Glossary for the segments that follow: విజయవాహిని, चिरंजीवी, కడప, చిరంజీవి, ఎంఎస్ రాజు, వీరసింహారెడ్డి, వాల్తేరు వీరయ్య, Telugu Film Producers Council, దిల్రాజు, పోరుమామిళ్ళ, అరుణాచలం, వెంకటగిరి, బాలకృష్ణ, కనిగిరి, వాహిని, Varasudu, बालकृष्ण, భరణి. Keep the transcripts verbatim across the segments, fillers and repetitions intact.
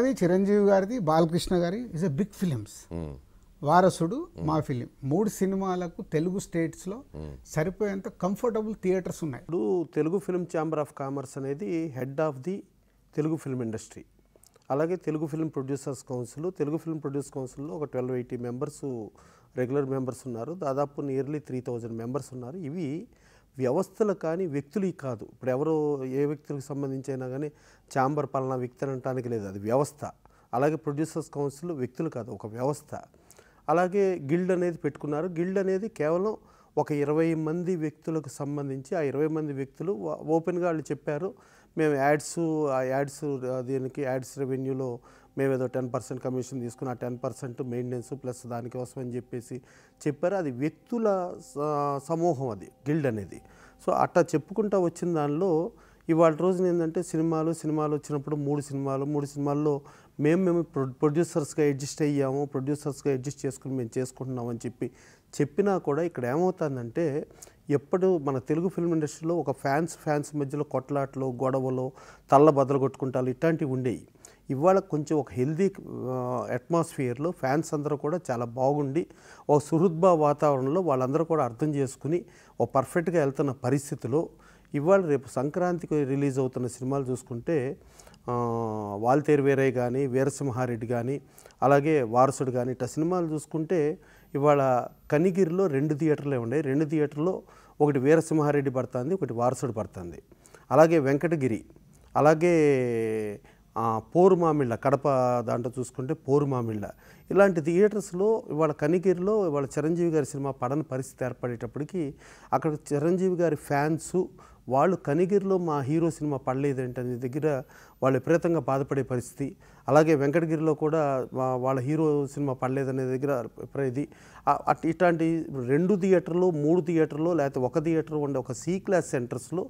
चिरंजीवी गारी बालकृष्ण गारी is a big films Varasudu मा फिल्म मूड सिनेमालकु तेलुगु स्टेट्स लो सरिपोयेंत कंफर्टबल थिएटर्स उन्नायि। इप्पुडु Telugu film chamber of commerce अनेदी head of the Telugu film industry अलागे Telugu film producers council Telugu film producers council लो twelve eighty members regular members उन्नारु दादापु नियरली तीन थाउज़ेंड मेंबर्स उन्नारु। इवी వ్యవస్థలు కానీ వ్యక్తులు కాదు। ఇప్పుడు ఎవరో ఏ వ్యక్తులకు సంబంధించి అయినా కానీ ఛాంబర్ పాలన వ్యక్తి అనడానికి లేదు, అది వ్యవస్థ। అలాగే ప్రొడ్యూసర్స్ కౌన్సిల్ వ్యక్తులు కాదు, ఒక వ్యవస్థ। అలాగే గిల్డ్ అనేది పెట్టుకున్నారు। గిల్డ్ అనేది కేవలం ఒక ఇరవై మంది వ్యక్తులకు సంబంధించి, ఆ ఇరవై మంది వ్యక్తులు ఓపెన్గా వాళ్ళు చెప్పారు, మేము యాడ్స్ ఆ యాడ్స్ దీనికి యాడ్స్ రెవెన్యూలో మేము ఏదో టెన్ పర్సెంట్ కమిషన్ తీసుకుని ఆ టెన్ పర్సెంట్ మెయింటెనెన్స్ ప్లస్ దానికోసం అని చెప్పేసి చెప్పారు। అది వ్యక్తుల సమూహం, అది గిల్డ్ అనేది। సో అట్లా చెప్పుకుంటూ వచ్చిన దానిలో ఇవాళ రోజున ఏంటంటే సినిమాలు సినిమాలు వచ్చినప్పుడు మూడు సినిమాలు మూడు సినిమాల్లో మేము మేము ప్రొ ప్రొడ్యూసర్స్గా అడ్జస్ట్ అయ్యాము, ప్రొడ్యూసర్స్గా అడ్జస్ట్ చేసుకుని మేము చేసుకుంటున్నాం అని చెప్పి చెప్పినా కూడా ఇక్కడ ఏమవుతుందంటే ఎప్పుడు మన తెలుగు ఫిల్మ్ ఇండస్ట్రీలో ఒక ఫ్యాన్స్ ఫ్యాన్స్ మధ్యలో కొట్లాటలు గొడవలు తల్ల బద్దలు కొట్టుకుంటాలు ఇట్లాంటివి ఉండేవి। ఇవాళ కొంచెం ఒక హెల్దీ అట్మాస్ఫియర్లో ఫ్యాన్స్ అందరూ కూడా చాలా బాగుండి ఒక సుహృద్భావ వాతావరణంలో వాళ్ళందరూ కూడా అర్థం చేసుకుని ఒక పర్ఫెక్ట్గా వెళ్తున్న పరిస్థితిలో ఇవాళ రేపు సంక్రాంతికి రిలీజ్ అవుతున్న సినిమాలు చూసుకుంటే వాల్తేరు వీరయ్య కానీ వీరసింహారెడ్డి కానీ అలాగే వారసుడు కానీ ఇట్లా సినిమాలు చూసుకుంటే ఇవాళ కనిగిరిలో రెండు థియేటర్లే ఉన్నాయి। రెండు థియేటర్లో ఒకటి వీరసింహారెడ్డి పడుతుంది, ఒకటి వారసుడు పడుతుంది। అలాగే వెంకటగిరి అలాగే పోరుమామిళ్ళ కడప దాంట్లో చూసుకుంటే పోరుమామిళ్ళ ఇలాంటి థియేటర్స్లో ఇవాళ కనిగిరిలో ఇవాళ చిరంజీవి గారి సినిమా పడని పరిస్థితి ఏర్పడేటప్పటికి అక్కడ చిరంజీవి గారి ఫ్యాన్సు వాళ్ళు కనిగిరిలో మా హీరో సినిమా పడలేదేంటనే దగ్గర వాళ్ళు విపరీతంగా బాధపడే పరిస్థితి, అలాగే వెంకటగిరిలో కూడా వాళ్ళ హీరో సినిమా పడలేదనే దగ్గర ఇది ఇట్లాంటి రెండు థియేటర్లో మూడు థియేటర్లో లేకపోతే ఒక థియేటర్ ఉండే ఒక సి క్లాస్ సెంటర్స్లో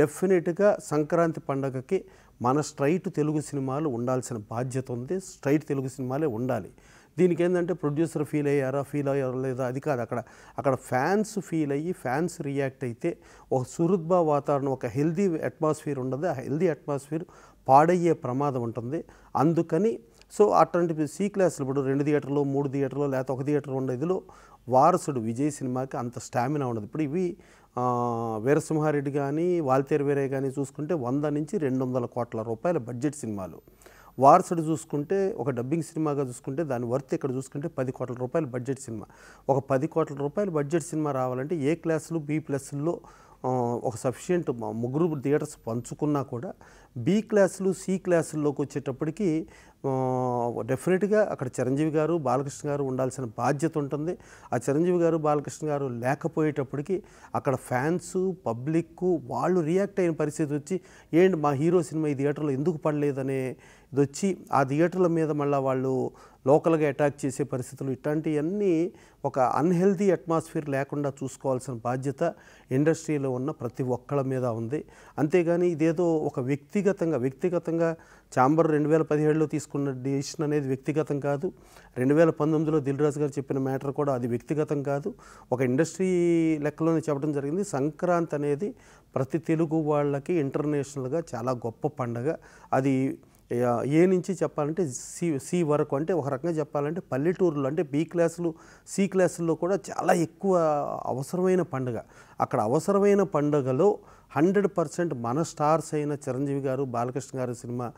డెఫినెట్గా సంక్రాంతి పండగకి మన స్ట్రైట్ తెలుగు సినిమాలు ఉండాల్సిన బాధ్యత ఉంది, స్ట్రైట్ తెలుగు సినిమాలే ఉండాలి। దీనికి ఏంటంటే ప్రొడ్యూసర్ ఫీల్ అయ్యారా ఫీల్ అయ్యారా లేదా అది కాదు, అక్కడ అక్కడ ఫ్యాన్స్ ఫీల్ అయ్యి ఫ్యాన్స్ రియాక్ట్ అయితే ఒక సుహృద్భావ వాతావరణం ఒక హెల్దీ అట్మాస్ఫియర్ ఉండదు, ఆ హెల్దీ అట్మాస్ఫియర్ పాడయ్యే ప్రమాదం ఉంటుంది। అందుకని సో అట్లాంటి సి క్లాసులు ఇప్పుడు రెండు థియేటర్లో మూడు థియేటర్లో లేకపోతే ఒక థియేటర్ ఉండే ఇదిలో వారసుడు విజయ్ సినిమాకి అంత స్టామినా ఉండదు। ఇప్పుడు ఇవి వీరసింహారెడ్డి కానీ వాల్తేరు వీరయ్య కానీ చూసుకుంటే వంద నుంచి రెండు వందల కోట్ల రూపాయల బడ్జెట్ సినిమాలు, వారసుడు చూసుకుంటే ఒక డబ్బింగ్ సినిమాగా చూసుకుంటే దాని వర్త్ ఇక్కడ చూసుకుంటే పది కోట్ల రూపాయల బడ్జెట్ సినిమా। ఒక పది కోట్ల రూపాయల బడ్జెట్ సినిమా రావాలంటే ఏ క్లాసులు బి ప్లస్లో ఒక సఫిషియంట్ ముగ్గురు థియేటర్స్ పంచుకున్నా కూడా బి క్లాసులు సి క్లాసుల్లోకి వచ్చేటప్పటికి డెఫినెట్గా అక్కడ చిరంజీవి గారు బాలకృష్ణ గారు ఉండాల్సిన బాధ్యత ఉంటుంది। ఆ చిరంజీవి గారు బాలకృష్ణ గారు లేకపోయేటప్పటికి అక్కడ ఫ్యాన్స్ పబ్లిక్ వాళ్ళు రియాక్ట్ అయిన పరిస్థితి వచ్చి ఏంటి మా హీరో సినిమా ఈ థియేటర్లో ఎందుకు పడలేదనే ఇది వచ్చి ఆ థియేటర్ల మీద మళ్ళీ వాళ్ళు లోకల్గా అటాక్ చేసే పరిస్థితులు ఇట్లాంటివన్నీ ఒక అన్హెల్దీ అట్మాస్ఫియర్ లేకుండా చూసుకోవాల్సిన బాధ్యత ఇండస్ట్రీలో ఉన్న ప్రతి ఒక్కళ్ళ మీద ఉంది। అంతేగాని ఇదేదో ఒక వ్యక్తిగతంగా వ్యక్తిగతంగా ఛాంబర్ రెండు వేల పదిహేడులో తీసుకున్న డిసిషన్ అనేది వ్యక్తిగతం కాదు, రెండు వేల పంతొమ్మిదిలో దిల్రాజు గారు చెప్పిన మ్యాటర్ కూడా అది వ్యక్తిగతం కాదు, ఒక ఇండస్ట్రీ లెక్కలోనే చెప్పడం జరిగింది। సంక్రాంతి అనేది ప్రతి తెలుగు వాళ్ళకి ఇంటర్నేషనల్గా చాలా గొప్ప పండగ। అది ఏ నుంచి చెప్పాలంటే సి సి వరకు అంటే ఒక రకంగా చెప్పాలంటే పల్లెటూరులో అంటే బి క్లాసులు సి క్లాసుల్లో కూడా చాలా ఎక్కువ అవసరమైన పండుగ। అక్కడ అవసరమైన పండుగలో హండ్రెడ్ పర్సెంట్ మన స్టార్స్ అయిన చిరంజీవి గారు బాలకృష్ణ గారు సినిమా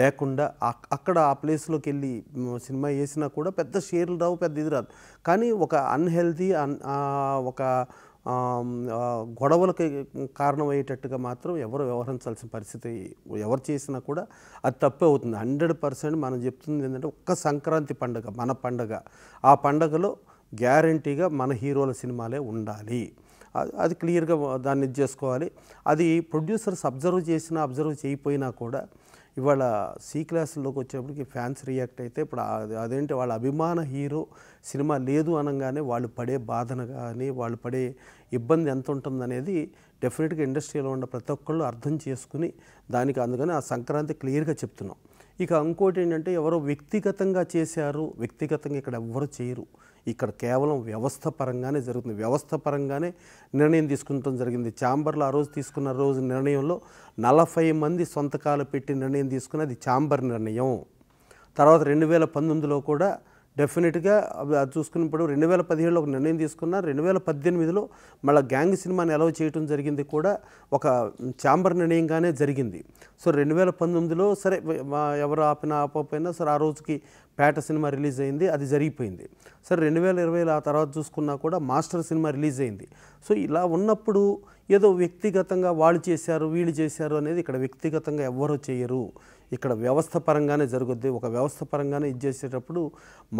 లేకుండా అక్కడ ఆ ప్లేస్లోకి వెళ్ళి సినిమా వేసినా కూడా పెద్ద షేర్లు రావు, పెద్ద ఇది రాదు। కానీ ఒక అన్హెల్దీ ఒక గొడవలకి కారణమయ్యేటట్టుగా మాత్రం ఎవరు వ్యవహరించాల్సిన పరిస్థితి ఎవరు చేసినా కూడా అది తప్పే అవుతుంది। హండ్రెడ్ పర్సెంట్ మనం చెప్తుంది ఏంటంటే ఒక్క సంక్రాంతి పండుగ మన పండుగ, ఆ పండుగలో గ్యారంటీగా మన హీరోల సినిమాలే ఉండాలి, అది క్లియర్గా దాన్ని ఇది చేసుకోవాలి। అది ప్రొడ్యూసర్స్ అబ్జర్వ్ చేసినా అబ్జర్వ్ చేయకపోయినా కూడా ఇవాళ సి క్లాసుల్లోకి వచ్చేప్పటికి ఫ్యాన్స్ రియాక్ట్ అయితే ఇప్పుడు అదేంటి వాళ్ళ అభిమాన హీరో సినిమా లేదు అనగానే వాళ్ళు పడే బాధన కానీ వాళ్ళు పడే ఇబ్బంది ఎంత ఉంటుందనేది డెఫినెట్గా ఇండస్ట్రీలో ఉన్న ప్రతి ఒక్కళ్ళు అర్థం చేసుకుని దానికి అందుకని ఆ సంక్రాంతి క్లియర్గా చెప్తున్నాం। ఇక ఇంకోటి ఏంటంటే ఎవరో వ్యక్తిగతంగా చేశారు, వ్యక్తిగతంగా ఇక్కడ ఎవ్వరు చేయరు, ఇక్కడ కేవలం వ్యవస్థ పరంగానే జరుగుతుంది, వ్యవస్థ పరంగానే నిర్ణయం తీసుకుంటాం జరిగింది। ఛాంబర్లో ఆ రోజు తీసుకున్న రోజు నిర్ణయంలో నలభై మంది సొంతకాలు పెట్టి నిర్ణయం తీసుకున్నది ఛాంబర్ నిర్ణయం, तरह रेल पंद डेफिनेट चूसको रेल पदहे निर्णय तस्कना रेल पद्धति माला गैंग सिनेमा अलाउ चेयटం జరిగింది కూడా ఒక ఛాంబర్ నిర్ణయంగానే జరిగింది। సో రెండు వేల పంతొమ్మిది లో సరే ఎవరు ఆపినా ఆపపోయినా సరే ఆ రోజుకి పేట సినిమా రిలీజ్ అయ్యింది, అది జరిగిపోయింది। సరే రెండు వేల ఇరవై లో ఆ తర్వాత చూసుకున్నా కూడా మాస్టర్ సినిమా రిలీజ్ అయ్యింది। సో ఇలా ఉన్నప్పుడు ఏదో వ్యక్తిగతంగా వాళ్ళు చేశారు వీళ్ళు చేశారు అనేది ఇక్కడ వ్యక్తిగతంగా ఎవ్వరూ చేయరు, ఇక్కడ వ్యవస్థ పరంగానే జరుగుద్ది। ఒక వ్యవస్థ పరంగానే ఇచ్చేసేటప్పుడు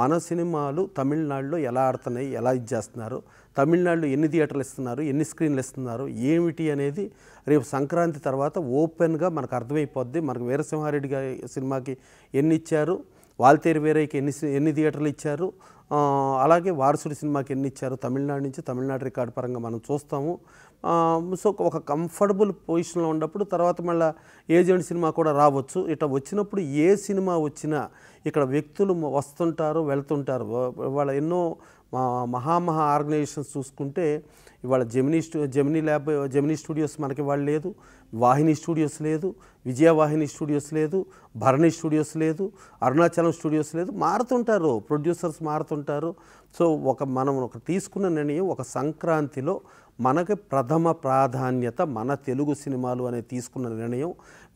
మన సినిమాలు తమిళనాడులో ఎలా ఆడుతున్నాయి, ఎలా ఇచ్చేస్తున్నారు, తమిళనాడులో ఎన్ని థియేటర్లు ఇస్తున్నారు, ఎన్ని స్క్రీన్లు ఇస్తున్నారు ఏమిటి అనేది రేపు సంక్రాంతి తర్వాత ఓపెన్గా మనకు అర్థమైపోద్ది। మనకు వీరసింహారెడ్డి గారి సినిమాకి ఎన్ని ఇచ్చారు, వాల్తేరు వీరయ్యకి ఎన్ని ఎన్ని థియేటర్లు ఇచ్చారు, అలాగే వారసుడి సినిమాకి ఎన్ని ఇచ్చారు, తమిళనాడు నుంచి తమిళనాడు రికార్డు పరంగా మనం చూస్తాము। సో ఒక కంఫర్టబుల్ పొజిషన్లో ఉన్నప్పుడు తర్వాత మళ్ళీ ఏజెంట్ సినిమా కూడా రావచ్చు। ఇట్లా వచ్చినప్పుడు ఏ సినిమా వచ్చినా ఇక్కడ వ్యక్తులు వస్తుంటారు వెళ్తుంటారు। వాళ్ళ ఎన్నో మహా మహా ఆర్గనైజేషన్స్ చూసుకుంటే ఇవాళ జెమినీ జెమినీ ల్యాబ్ జెమినీ స్టూడియోస్ మనకి ఇవాళ లేదు, వాహిని స్టూడియోస్ లేదు, విజయవాహిని స్టూడియోస్ లేదు, భరణి స్టూడియోస్ లేదు, అరుణాచలం స్టూడియోస్ లేదు। మారుతుంటారు ప్రొడ్యూసర్స్ మారుతుంటారు। సో ఒక మనం ఒక తీసుకున్న నిర్ణయం ఒక సంక్రాంతిలో మనకి ప్రథమ ప్రాధాన్యత మన తెలుగు సినిమాలు అనే తీసుకున్న నిర్ణయం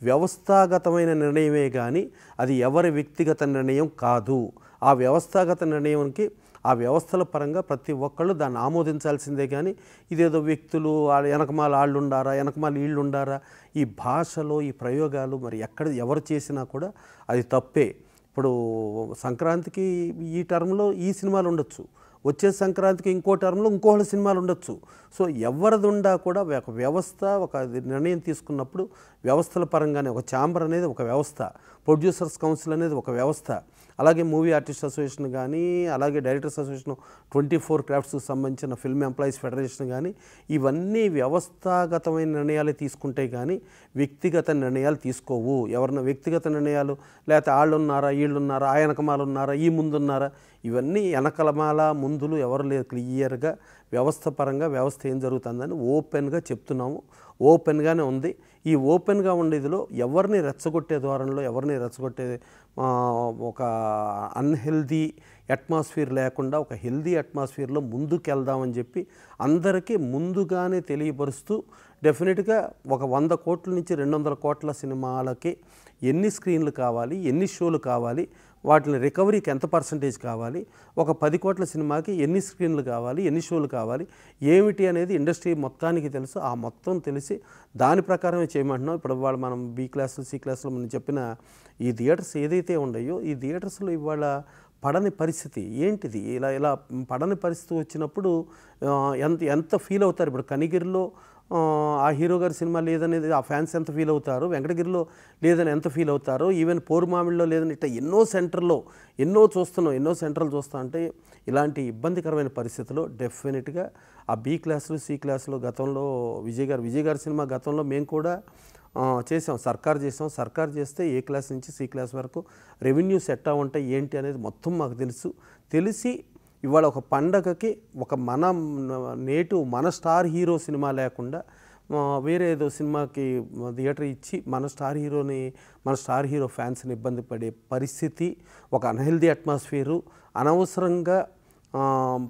వ్యవస్థాగతమైన నిర్ణయమే కానీ అది ఎవరి వ్యక్తిగత నిర్ణయం కాదు। ఆ వ్యవస్థాగత నిర్ణయానికి ఆ వ్యవస్థల పరంగా ప్రతి ఒక్కళ్ళు దాన్ని ఆమోదించాల్సిందే కానీ ఇదేదో వ్యక్తులు వెనకమాల వాళ్ళు ఉండారా వెనకమాల వీళ్ళు ఉండారా ఈ భాషలో ఈ ప్రయోగాలు మరి ఎక్కడ ఎవరు చేసినా కూడా అది తప్పే। ఇప్పుడు సంక్రాంతికి ఈ టర్మ్లో ఈ సినిమాలు ఉండొచ్చు, వచ్చే సంక్రాంతికి ఇంకో టర్మ్లో ఇంకోళ్ళ సినిమాలు ఉండొచ్చు। సో ఎవరిది ఉండా కూడా ఒక వ్యవస్థ ఒక నిర్ణయం తీసుకున్నప్పుడు వ్యవస్థల పరంగానే ఒక ఛాంబర్ అనేది ఒక వ్యవస్థ, ప్రొడ్యూసర్స్ కౌన్సిల్ అనేది ఒక వ్యవస్థ, అలాగే మూవీ ఆర్టిస్ట్ అసోసియేషన్ కానీ అలాగే డైరెక్టర్స్ అసోసియేషన్ ట్వంటీ ఫోర్ క్రాఫ్ట్స్కి సంబంధించిన ఫిల్మ్ ఎంప్లॉयీज़ ఫెడరేషన్ కానీ ఇవన్నీ వ్యవస్థాగతమైన నిర్ణయాలే తీసుకుంటాయి కానీ వ్యక్తిగత నిర్ణయాలు తీసుకోవు। ఎవరన్నా వ్యక్తిగత నిర్ణయాలు లేకపోతే వాళ్ళు ఉన్నారా వీళ్ళు ఉన్నారా ఆయనకమాలు ఉన్నారా ఈ ముందున్నారా ఇవన్నీ వెనకలమాల ముందులు ఎవరు లేరు, క్లియర్గా వ్యవస్థ పరంగా వ్యవస్థ ఏం జరుగుతుందని ఓపెన్గా చెప్తున్నాము, ఓపెన్గానే ఉంది। ఈ ఓపెన్గా ఉండేదిలో ఎవరిని రెచ్చగొట్టే ద్వారంలో ఎవరిని రెచ్చగొట్టే ఒక అన్హెల్దీ అట్మాస్ఫియర్ లేకుండా ఒక హెల్దీ అట్మాస్ఫియర్లో ముందుకెళ్దామని చెప్పి అందరికీ ముందుగానే తెలియపరుస్తూ డెఫినెట్గా ఒక వంద కోట్ల నుంచి రెండు వందల కోట్ల సినిమాలకి ఎన్ని స్క్రీన్లు కావాలి, ఎన్ని షోలు కావాలి, వాటిని రికవరీకి ఎంత పర్సంటేజ్ కావాలి, ఒక పది కోట్ల సినిమాకి ఎన్ని స్క్రీన్లు కావాలి, ఎన్ని షోలు కావాలి ఏమిటి అనేది ఇండస్ట్రీ మొత్తానికి తెలుసు। ఆ మొత్తం తెలిసి దాని ప్రకారమే చేయమంటున్నాం। ఇప్పుడు వాళ్ళు మనం బి క్లాసులు సి క్లాసులు మనం చెప్పిన ఈ థియేటర్స్ ఏదైతే ఉన్నాయో ఈ థియేటర్స్లో ఇవాళ పడని పరిస్థితి ఏంటిది, ఇలా ఇలా పడని పరిస్థితి వచ్చినప్పుడు ఎంత ఎంత ఫీల్ అవుతారు। ఇప్పుడు కనిగిరిలో ఆ హీరో గారి సినిమా లేదనేది ఆ ఫ్యాన్స్ ఎంత ఫీల్ అవుతారు, వెంకటగిరిలో లేదని ఎంత ఫీల్ అవుతారు, ఈవెన్ పోరుమామిడిలో లేదని ఇట్లా ఎన్నో సెంటర్లో ఎన్నో చూస్తున్నాం ఎన్నో సెంటర్లు చూస్తా అంటే ఇలాంటి ఇబ్బందికరమైన పరిస్థితుల్లో డెఫినెట్గా ఆ బి క్లాసులు సి క్లాసులు గతంలో విజయ్ గారు విజయ్ గారి సినిమా గతంలో మేము కూడా చేసాం, సర్కార్ చేసాం, సర్కార్ చేస్తే ఏ క్లాస్ నుంచి సి క్లాస్ వరకు రెవెన్యూ సెట్ అవ్వంటే ఏంటి అనేది మొత్తం మాకు తెలుసు తెలిసి ఇవాళ ఒక పండగకి ఒక మన నేటివ్ మన స్టార్ హీరో సినిమా లేకుండా వేరే ఏదో సినిమాకి థియేటర్ ఇచ్చి మన స్టార్ హీరోని మన స్టార్ హీరో ఫ్యాన్స్ని ఇబ్బంది పడే పరిస్థితి, ఒక అన్హెల్దీ అట్మాస్ఫియరు, అనవసరంగా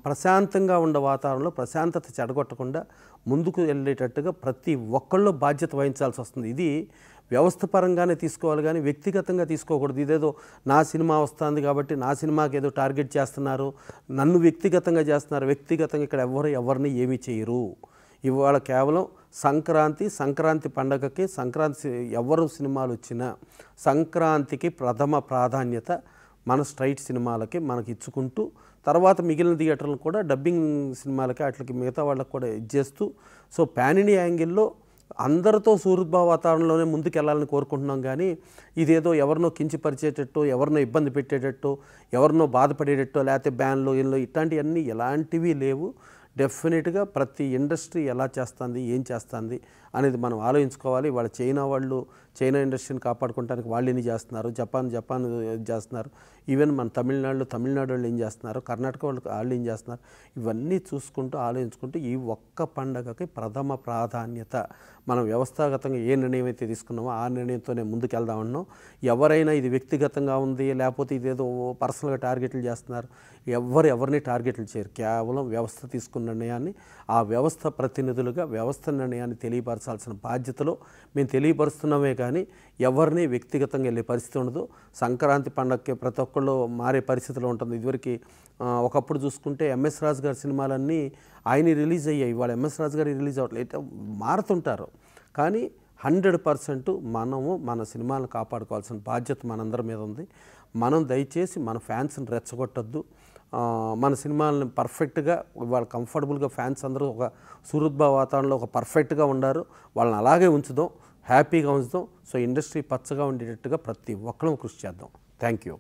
ప్రశాంతంగా ఉండే వాతావరణంలో ప్రశాంతత చెడగొట్టకుండా ముందుకు వెళ్ళేటట్టుగా ప్రతి ఒక్కళ్ళు బాధ్యత వహించాల్సి వస్తుంది। ఇది వ్యవస్థ పరంగానే తీసుకోవాలి కానీ వ్యక్తిగతంగా తీసుకోకూడదు। ఇదేదో నా సినిమా వస్తుంది కాబట్టి నా సినిమాకి ఏదో టార్గెట్ చేస్తున్నారు, నన్ను వ్యక్తిగతంగా చేస్తున్నారు, వ్యక్తిగతంగా ఇక్కడ ఎవరు ఎవరిని ఏమీ చేయరు। ఇవాళ కేవలం సంక్రాంతి సంక్రాంతి పండగకి సంక్రాంతి ఎవరు సినిమాలు వచ్చినా సంక్రాంతికి ప్రథమ ప్రాధాన్యత మన స్ట్రైట్ సినిమాలకి మనకి ఇచ్చుకుంటూ తర్వాత మిగిలిన థియేటర్లు కూడా డబ్బింగ్ సినిమాలకి వాటికి మిగతా వాళ్ళకి కూడా ఇచ్చేస్తూ సో ప్యాన్ ఇండియా యాంగిల్లో అందరితో సూహృద్భావ వాతావరణంలోనే ముందుకెళ్లాలని కోరుకుంటున్నాం కానీ ఇదేదో ఎవరినో కించిపరిచేటట్టు ఎవరినో ఇబ్బంది పెట్టేటట్టు ఎవరినో బాధపడేటట్టు లేకపోతే బ్యాన్లో ఇన్లో ఇట్లాంటివన్నీ ఎలాంటివి లేవు। డెఫినెట్గా ప్రతి ఇండస్ట్రీ ఎలా చేస్తుంది ఏం చేస్తుంది అనేది మనం ఆలోచించుకోవాలి। ఇవాళ చైనా వాళ్ళు చైనా ఇండస్ట్రీని కాపాడుకోవడానికి వాళ్ళు ఏం చేస్తున్నారు, జపాన్ జపాన్ చేస్తున్నారు, ఈవెన్ మన తమిళనాడులో తమిళనాడులో ఏం చేస్తున్నారు, కర్ణాటక వాళ్ళు వాళ్ళు ఏం చేస్తున్నారు, ఇవన్నీ చూసుకుంటూ ఆలోచించుకుంటూ ఈ ఒక్క పండుగకి ప్రథమ ప్రాధాన్యత మనం వ్యవస్థాగతంగా ఏ నిర్ణయం అయితే తీసుకున్నామో ఆ నిర్ణయంతోనే ముందుకు వెళ్దాం అన్నాం. ఎవరైనా ఇది వ్యక్తిగతంగా ఉంది లేకపోతే ఇదేదో పర్సనల్గా టార్గెట్లు చేస్తున్నారు, ఎవరు ఎవరిని టార్గెట్లు చేయరు, కేవలం వ్యవస్థ తీసుకున్న నిర్ణయాన్ని ఆ వ్యవస్థ ప్రతినిధులుగా వ్యవస్థ నిర్ణయాన్ని తెలియపరచాల్సిన బాధ్యతలో మేము తెలియపరుస్తున్నామే కానీ ఎవరిని వ్యక్తిగతంగా వెళ్ళే పరిస్థితి ఉండదు. సంక్రాంతి పండగకి ప్రతి ఒక్కళ్ళు మారే పరిస్థితిలో ఉంటుంది. ఇదివరకు ఒకప్పుడు చూసుకుంటే ఎంఎస్ రాజు గారి సినిమాలన్నీ ఆయన రిలీజ్ అయ్యాయి, ఇవాళ ఎంఎస్ రాజు గారు రిలీజ్ అవ్వట్లేదు, మారుతుంటారు. కానీ హండ్రెడ్ పర్సెంట్ మనము మన సినిమాలను కాపాడుకోవాల్సిన బాధ్యత మనందరి మీద ఉంది. మనం దయచేసి మన ఫ్యాన్స్ని రెచ్చగొట్టద్దు, మన సినిమాలను పర్ఫెక్ట్గా వాళ్ళు కంఫర్టబుల్గా ఫ్యాన్స్ అందరూ ఒక సుహృద్భావ వాతావరణంలో ఒక పర్ఫెక్ట్గా ఉండారు, వాళ్ళని అలాగే ఉంచుదాం, హ్యాపీగా ఉంచుదాం. సో ఇండస్ట్రీ పచ్చగా ఉండేటట్టుగా ప్రతి ఒక్కరూ కృషి చేద్దాం. Thank you.